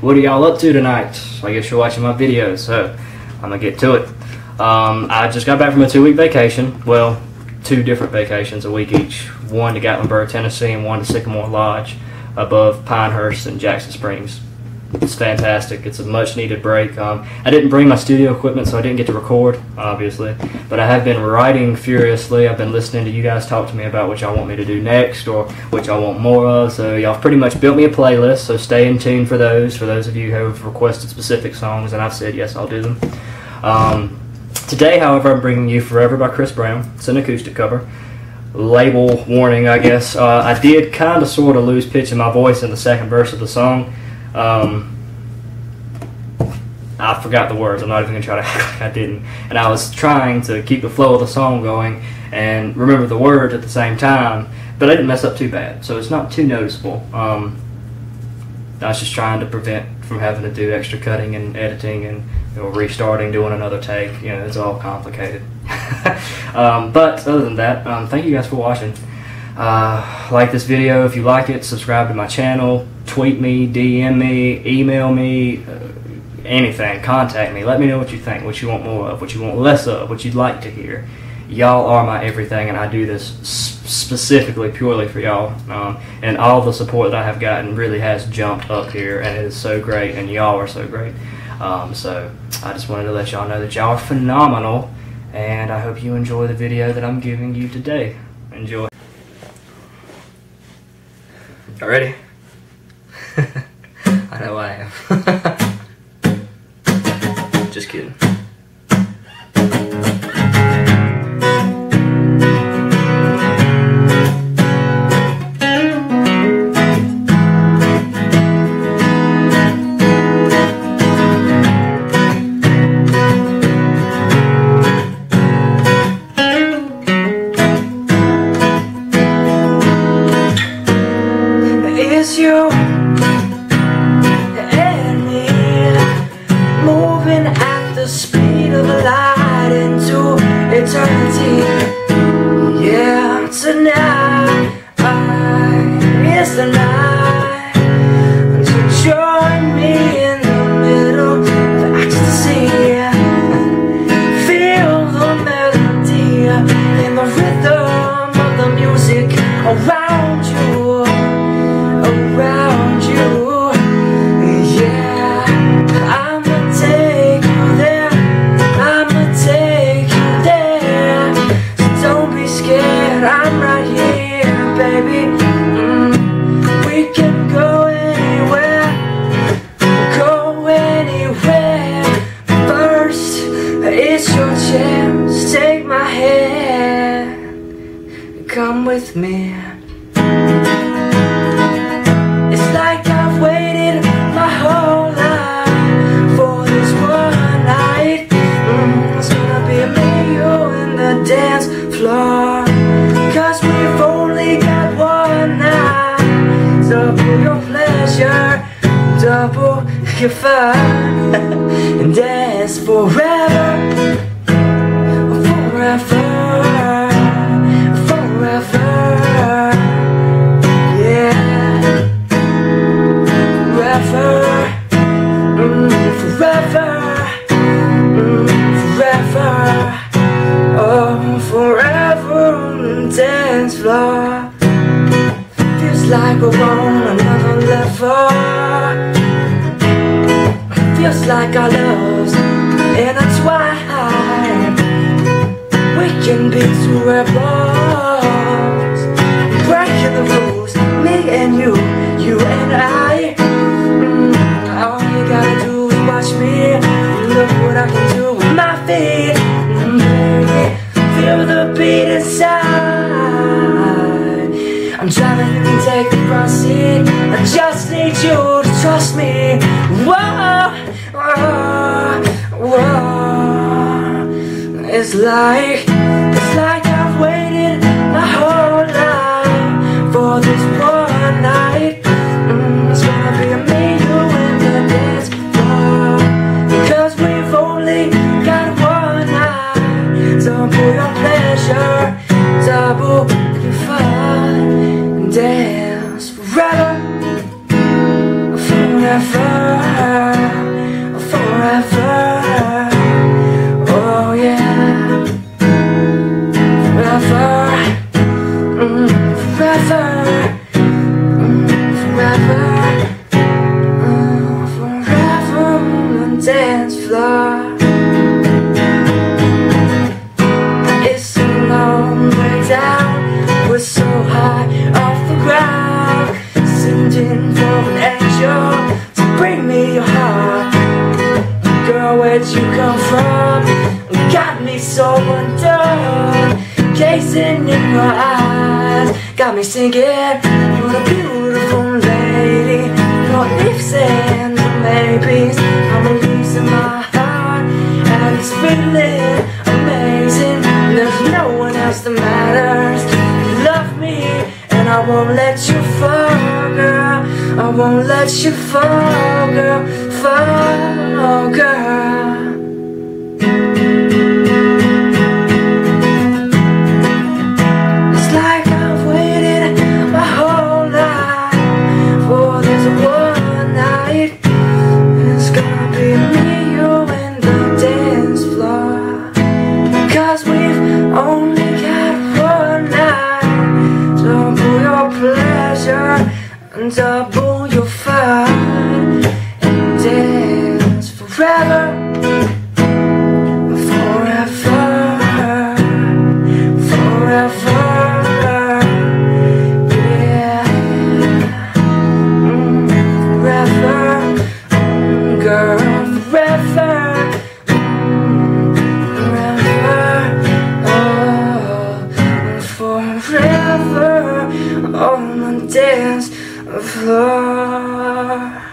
What are y'all up to tonight? I guess you're watching my videos, so I'm gonna get to it. I just got back from a 2-week vacation. Well, 2 different vacations, a week each. One to Gatlinburg, Tennessee, and one to Sycamore Lodge above Pinehurst and Jackson Springs. It's fantastic. It's a much needed break. I didn't bring my studio equipment, so I didn't get to record, obviously, but I have been writing furiously. I've been listening to you guys talk to me about what y'all want me to do next or what y'all want more of, so y'all pretty much built me a playlist, so stay in tune for those of you who have requested specific songs, and I've said yes, I'll do them. Today, however, I'm bringing you Forever by Chris Brown. It's an acoustic cover. Label warning, I guess. I did kind of sort of lose pitch in my voice in the second verse of the song. I forgot the words. I'm not even going to try to act like I didn't. And I was trying to keep the flow of the song going and remember the words at the same time, but I didn't mess up too bad, so it's not too noticeable. I was just trying to prevent from having to do extra cutting and editing and, you know, restarting, doing another take. You know, it's all complicated. But other than that, thank you guys for watching. Like this video if you like it, subscribe to my channel, tweet me, DM me, email me, anything, contact me, let me know what you think, what you want more of, what you want less of, what you'd like to hear. Y'all are my everything, and I do this specifically, purely for y'all, and all the support that I have gotten really has jumped up here, and it is so great, and y'all are so great. So I just wanted to let y'all know that y'all are phenomenal, and I hope you enjoy the video that I'm giving you today. Enjoy. Y'all ready? I know I am. Just kidding. Come with me. It's like I've waited my whole life for this one night. It's gonna be me, you, and the dance floor, 'cause we've only got one night. Double your pleasure, double your fun, and dance forever, forever. Feels like we're on another level. Feels like our love's intertwined. We can be 2 rebels, breaking the rules, me and you, you and I. All you gotta do is watch me, look what I can do with my feet. Feel the beat inside. I'm driving, you can take the front seat. I just need you to trust me. Whoa, whoa, whoa. It's like I've waited my whole life for this one night. It's gonna be me, you, and the dance floor, 'cause we've only got one night. Double your pleasure, double your fun. Dance forever, forever. be so undone. Gazing in your eyes got me singing, what a beautiful lady. Your ifs and the maybes, I'm losing my heart and it's feeling amazing. There's no one else that matters. You love me and I won't let you fall, girl. I won't let you fall, girl. Fall, girl. Double your fire and dance forever, forever, forever, yeah, forever, girl, forever, forever, oh, forever on the dance floor.